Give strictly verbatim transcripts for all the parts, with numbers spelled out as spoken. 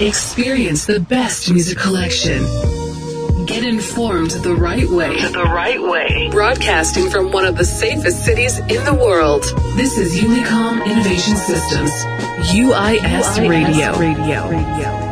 Experience the best music collection. Get informed the right way. The right way. Broadcasting from one of the safest cities in the world. This is Unicom Innovation Systems, U I S Radio. Radio. Radio.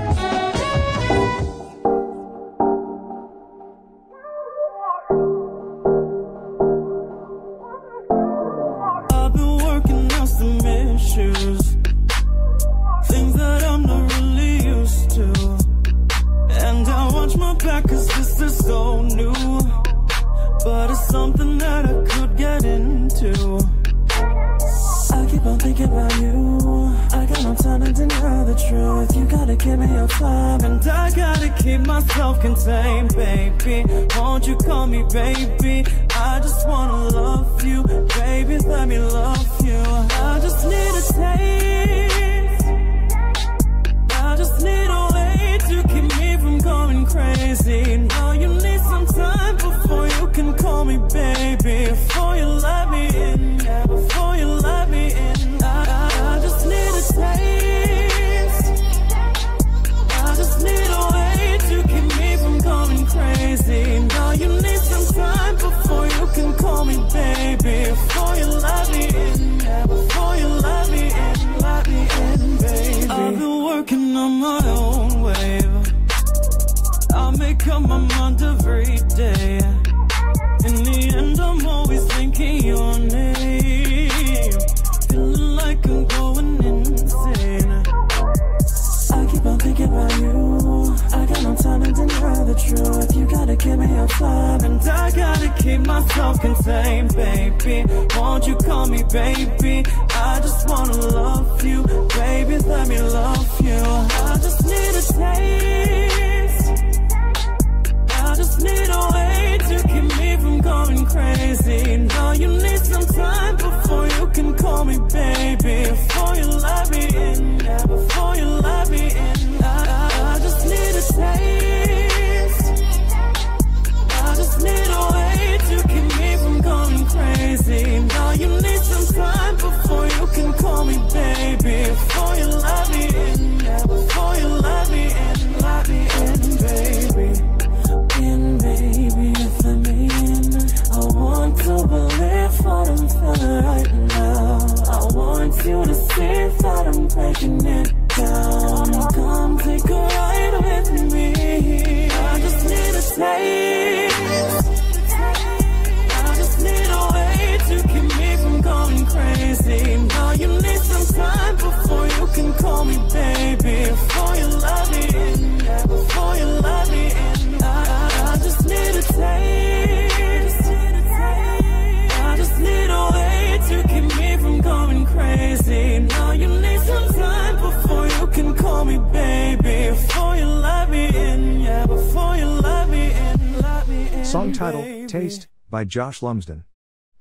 By Josh Lumsden.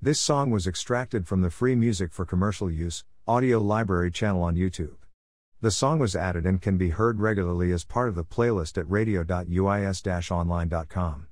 This song was extracted from the Free Music for Commercial Use audio library channel on YouTube. The song was added and can be heard regularly as part of the playlist at radio dot u i s dash online dot com.